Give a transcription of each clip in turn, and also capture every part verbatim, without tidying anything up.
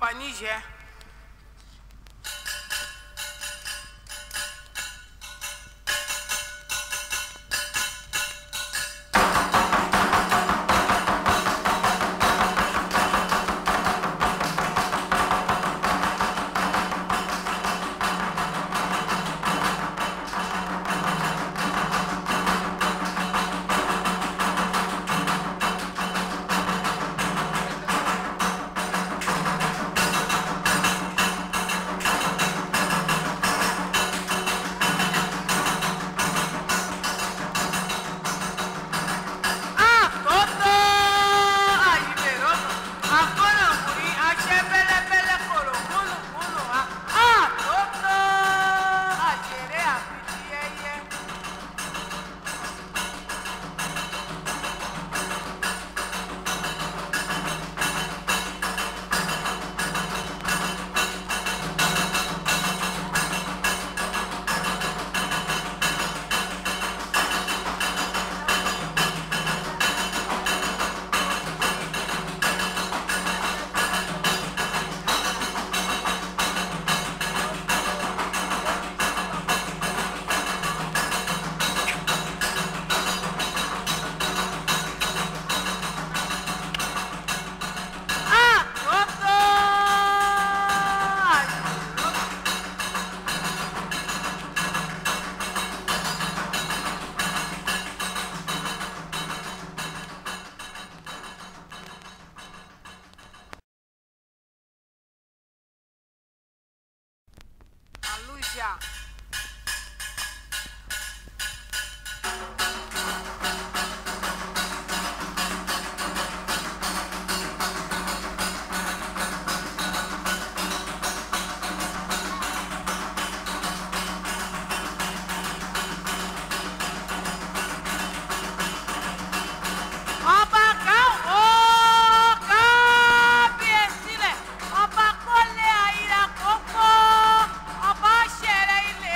panizie. Olha aí,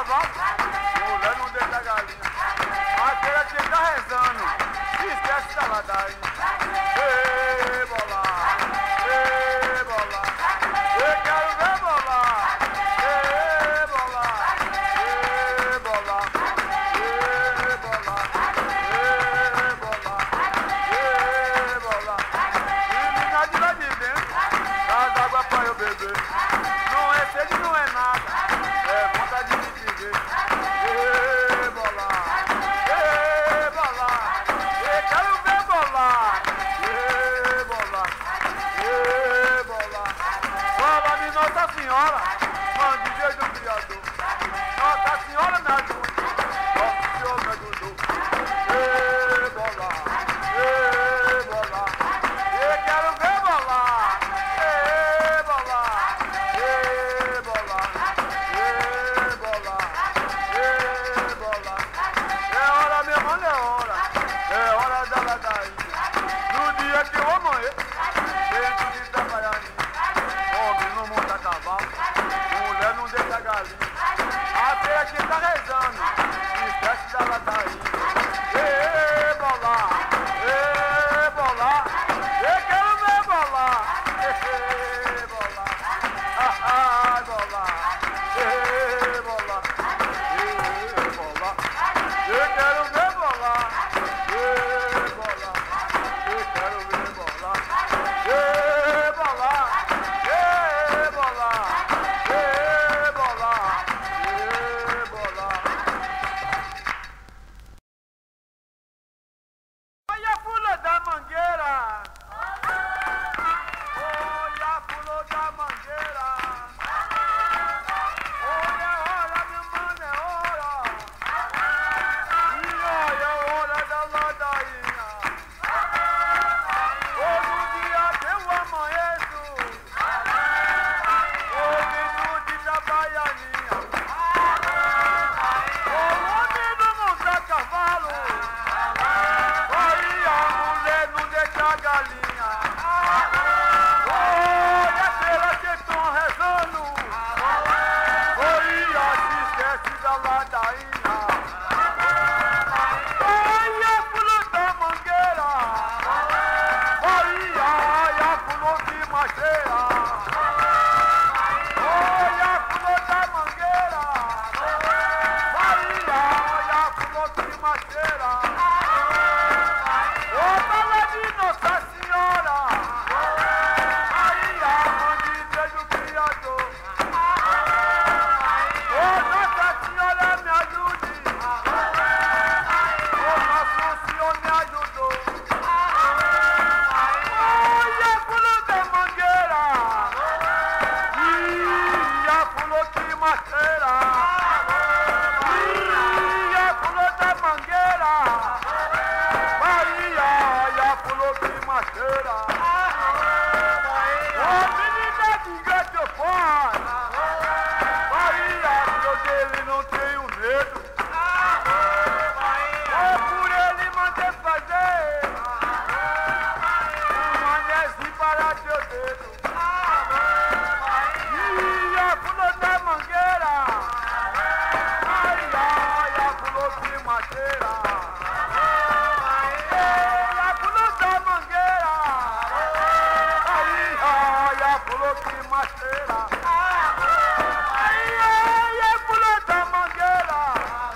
a volta, mulher não deita a galinha. Aquela que tá rezando, esquece da ladainha. Ei, bolar, ei, bolar, eu quero ver bolar. Ei, bolar, ei, bolar, ei, bolar, ei, bolar, ei, bolar. Menina de lá de dentro, traz água pra eu beber. Não é sede, não é nada. Aí, aí, é pulou da mangueira.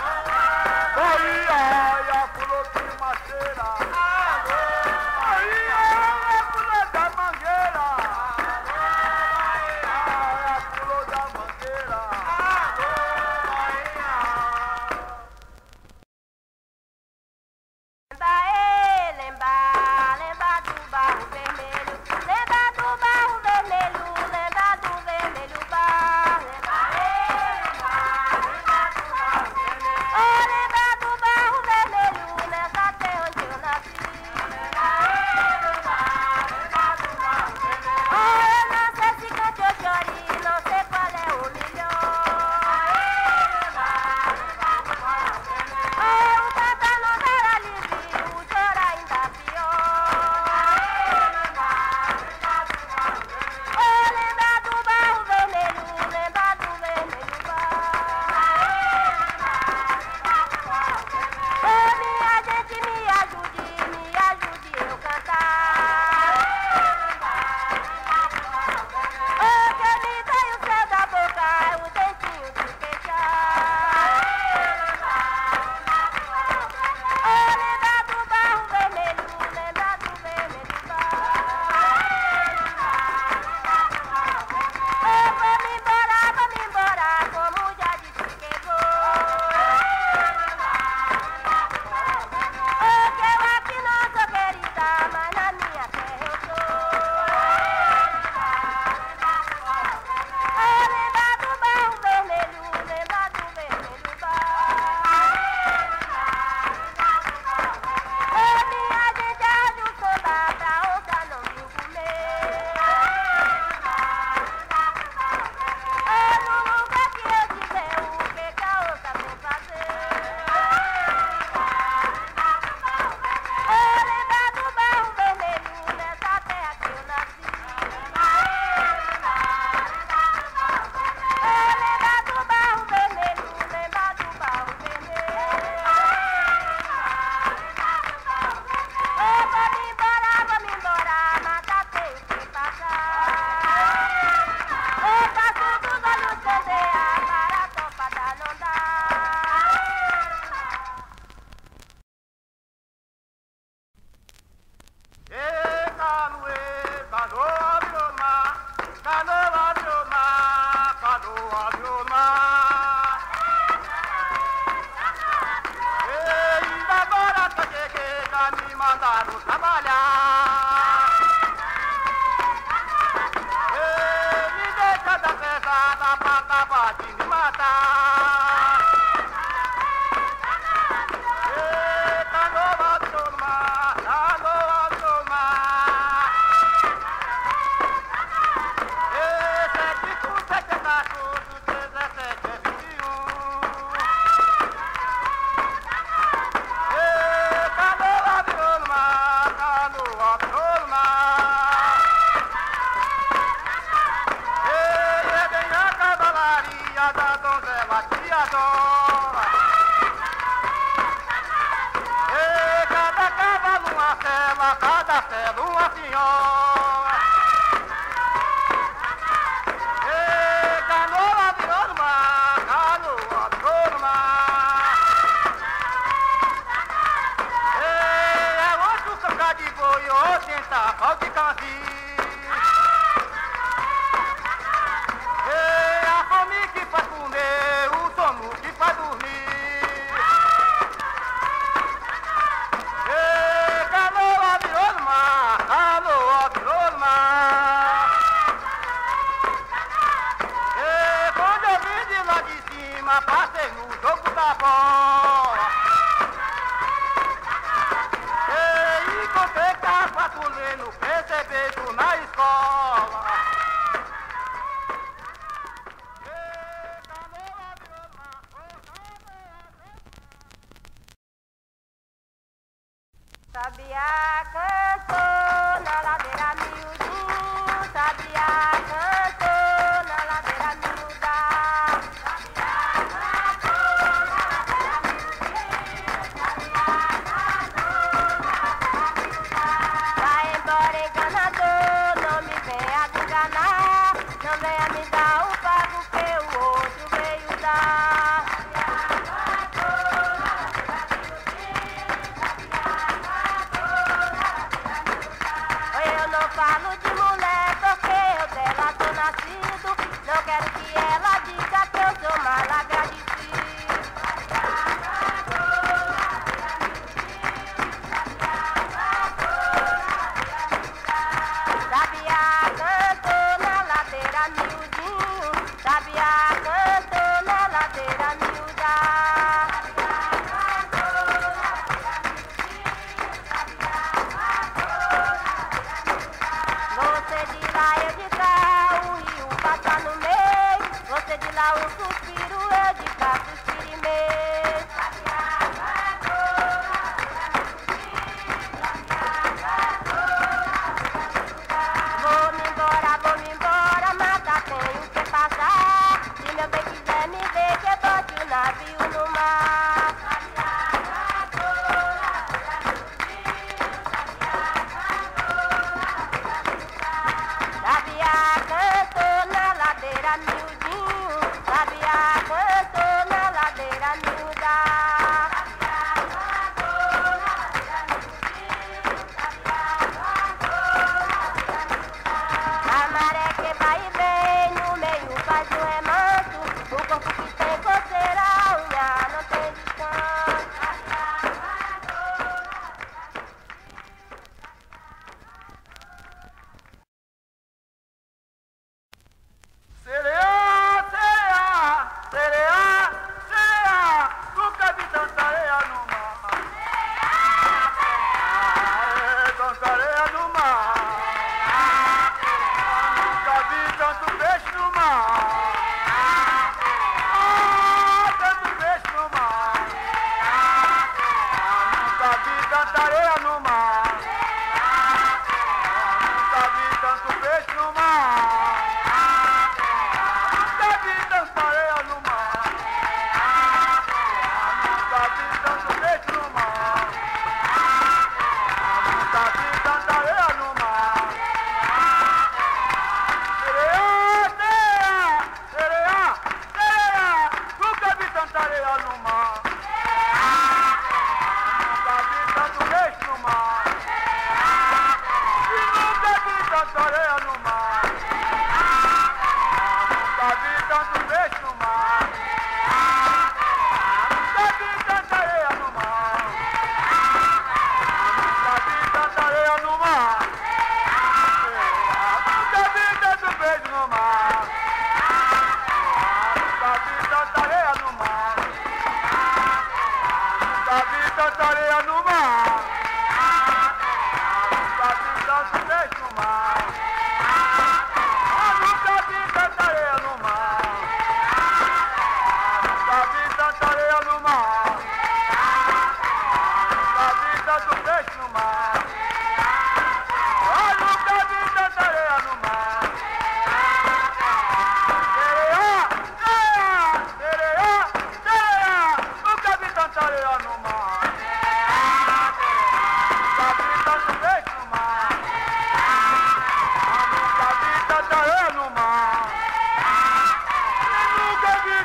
Areia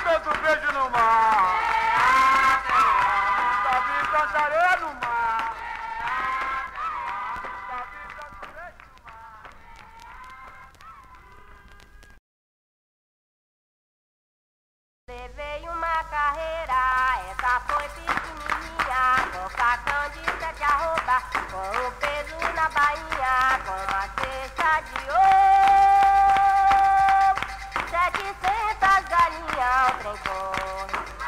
tanto beijo no mar. Davi tanta areia no mar. Davi tanto beijo no mar. Levei uma carreira, essa foi pequenininha, com facão de sete arrobas, com o peso na bainha, com a cesta de ouro. Setecentas galinhas, o trem corre,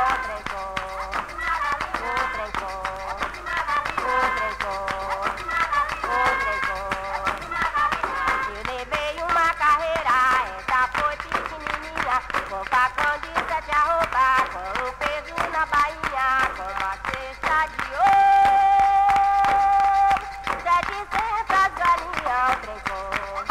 o trem corre, o trem corre, o trem corre, o trem corre. Eu levei uma carreira, essa foi pequenininha, com facão de sete arrobas, com o peso na bainha, com uma cesta de ouro. Setecentas galinhas, o trem corre.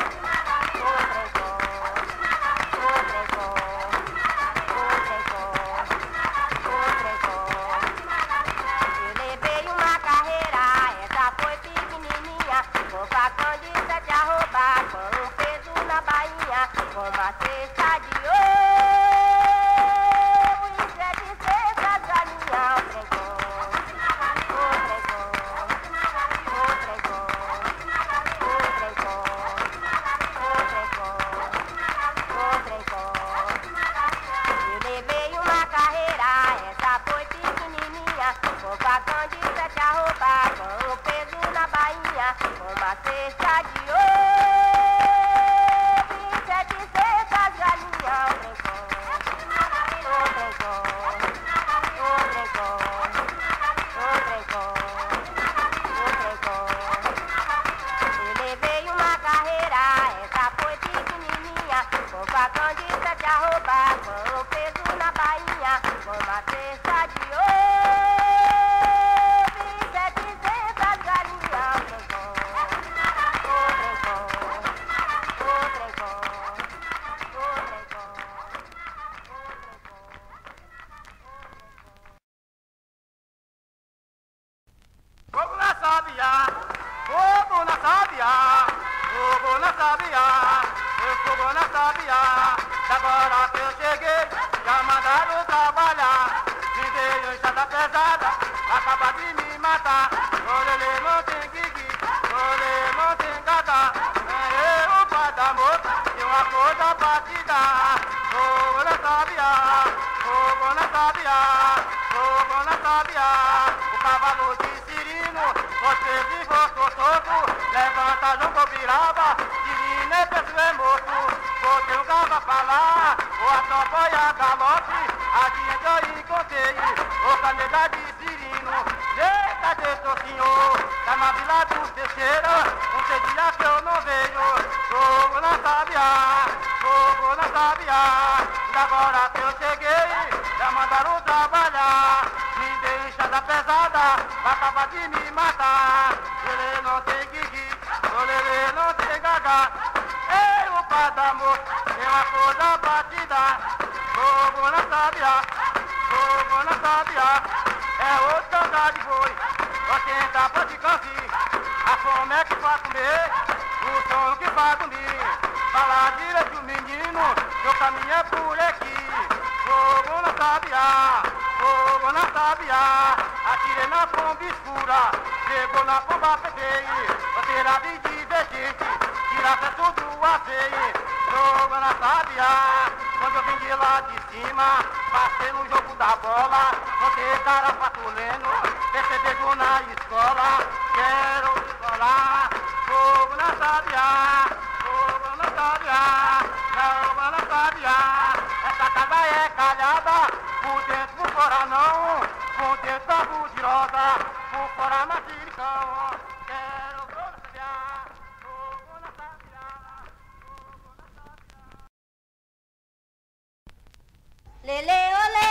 Lele, olé!